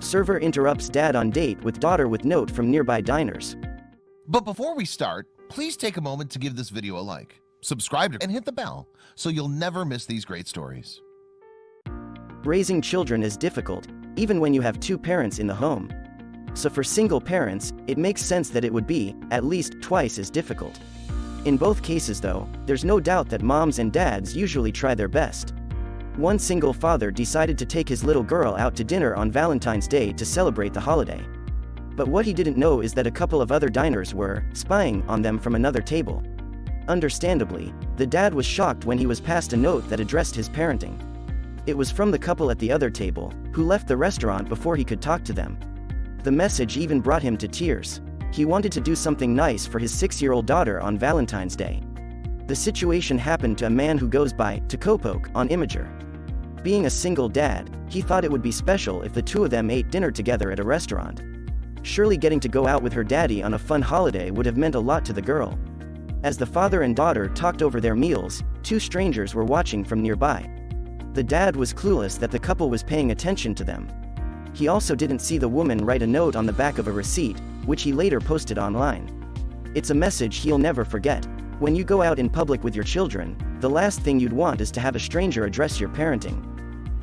Server interrupts dad on date with daughter with note from nearby diners. But before we start, please take a moment to give this video a like, subscribe, and hit the bell so you'll never miss these great stories. Raising children is difficult, even when you have two parents in the home. So for single parents, it makes sense that it would be, at least, twice as difficult. In both cases though, there's no doubt that moms and dads usually try their best. One single father decided to take his little girl out to dinner on Valentine's Day to celebrate the holiday. But what he didn't know is that a couple of other diners were spying on them from another table. Understandably, the dad was shocked when he was passed a note that addressed his parenting. It was from the couple at the other table, who left the restaurant before he could talk to them. The message even brought him to tears. He wanted to do something nice for his 6-year-old daughter on Valentine's Day. The situation happened to a man who goes by Takopoke on Imgur. Being a single dad, he thought it would be special if the two of them ate dinner together at a restaurant. Surely getting to go out with her daddy on a fun holiday would have meant a lot to the girl. As the father and daughter talked over their meals, two strangers were watching from nearby. The dad was clueless that the couple was paying attention to them. He also didn't see the woman write a note on the back of a receipt, which he later posted online. It's a message he'll never forget. When you go out in public with your children, the last thing you'd want is to have a stranger address your parenting.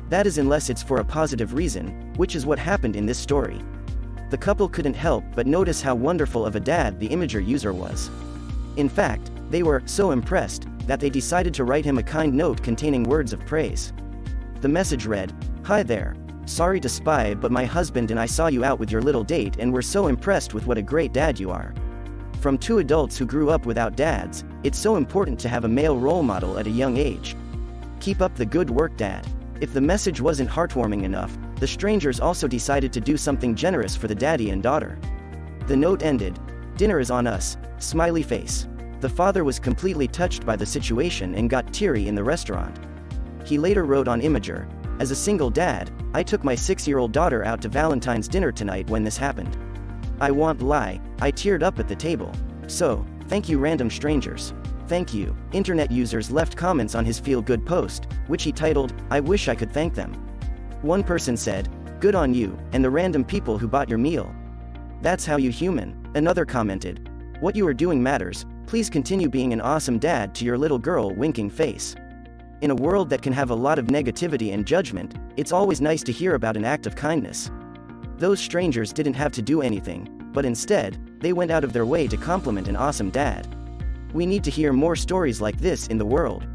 That is unless it's for a positive reason, which is what happened in this story. The couple couldn't help but notice how wonderful of a dad the Imgur user was. In fact, they were so impressed that they decided to write him a kind note containing words of praise. The message read, "Hi there. Sorry to spy, but my husband and I saw you out with your little date and we're so impressed with what a great dad you are." From two adults who grew up without dads, it's so important to have a male role model at a young age. Keep up the good work, Dad. If the message wasn't heartwarming enough, the strangers also decided to do something generous for the daddy and daughter. The note ended, "Dinner is on us, smiley face." The father was completely touched by the situation and got teary in the restaurant. He later wrote on Imgur, "As a single dad, I took my 6-year-old daughter out to Valentine's dinner tonight when this happened. I won't lie, I teared up at the table. So, thank you random strangers." Thank you. Internet users left comments on his feel-good post, which he titled, "I wish I could thank them." One person said, "Good on you, and the random people who bought your meal. That's how you human." Another commented, "What you are doing matters, please continue being an awesome dad to your little girl winking face." In a world that can have a lot of negativity and judgment, it's always nice to hear about an act of kindness. Those strangers didn't have to do anything, but instead, they went out of their way to compliment an awesome dad. We need to hear more stories like this in the world.